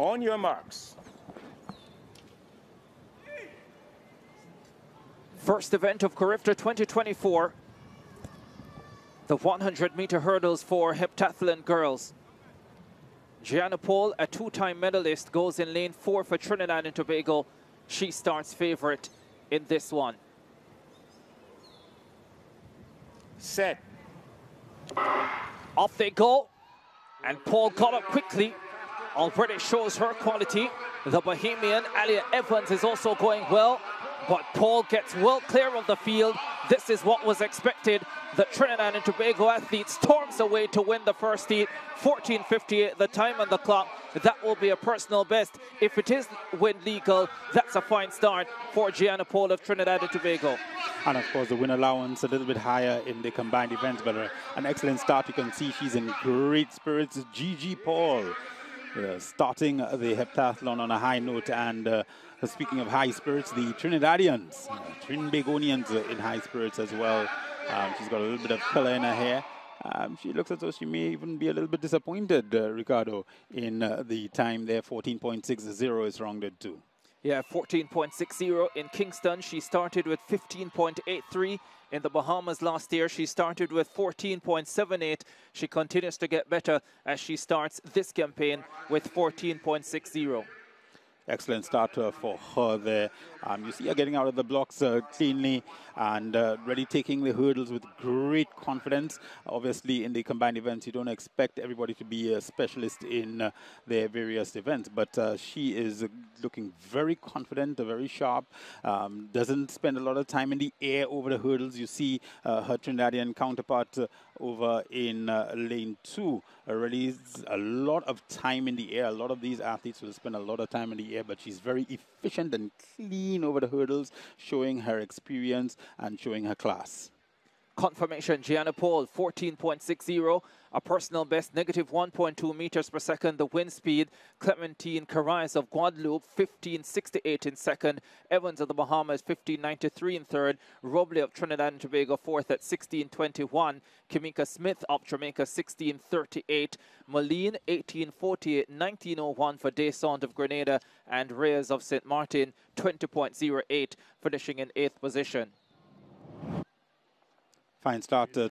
On your marks. First event of Carifta 2024. The 100-meter hurdles for heptathlon girls. Gianna Paul, a two-time medalist, goes in lane 4 for Trinidad and Tobago. She starts favorite in this one. Set. Off they go. And Paul got up quickly. Alberta shows her quality. The Bahamian, Elliot Evans, is also going well. But Paul gets well clear of the field. This is what was expected. The Trinidad and Tobago athlete storms away to win the first heat. 14:58, the time on the clock. That will be a personal best. If it is win legal, that's a fine start for Gianna Paul of Trinidad and Tobago. And of course, the win allowance a little bit higher in the combined events, but an excellent start. You can see she's in great spirits. Gigi Paul starting the heptathlon on a high note. And speaking of high spirits, the Trinidadians, Trinbagonians in high spirits as well. She's got a little bit of color in her hair. She looks as though she may even be a little bit disappointed, Ricardo, in the time there. 14.60 is rounded to. Yeah, 14.60 in Kingston. She started with 15.83. In the Bahamas last year, she started with 14.78. She continues to get better as she starts this campaign with 14.60. Excellent start for her there. You see her getting out of the blocks cleanly and really taking the hurdles with great confidence. Obviously, in the combined events, you don't expect everybody to be a specialist in their various events, but she is looking very confident, very sharp, doesn't spend a lot of time in the air over the hurdles. You see her Trinidadian counterpart over in lane 2. Really a lot of time in the air. A lot of these athletes will spend a lot of time in the air, but she's very efficient and clean over the hurdles, showing her experience and showing her class. Confirmation, Gianna Paul, 14.60, a personal best, -1.2 meters per second. The wind speed, Clementine Carrais of Guadeloupe, 15.68 in second. Evans of the Bahamas, 15.93 in third. Robley of Trinidad and Tobago, fourth at 16.21. Kimika Smith of Jamaica, 16.38. Moline, 18.48, 19.01 for Descent of Grenada. And Reyes of St. Martin, 20.08, finishing in 8th position. Fine start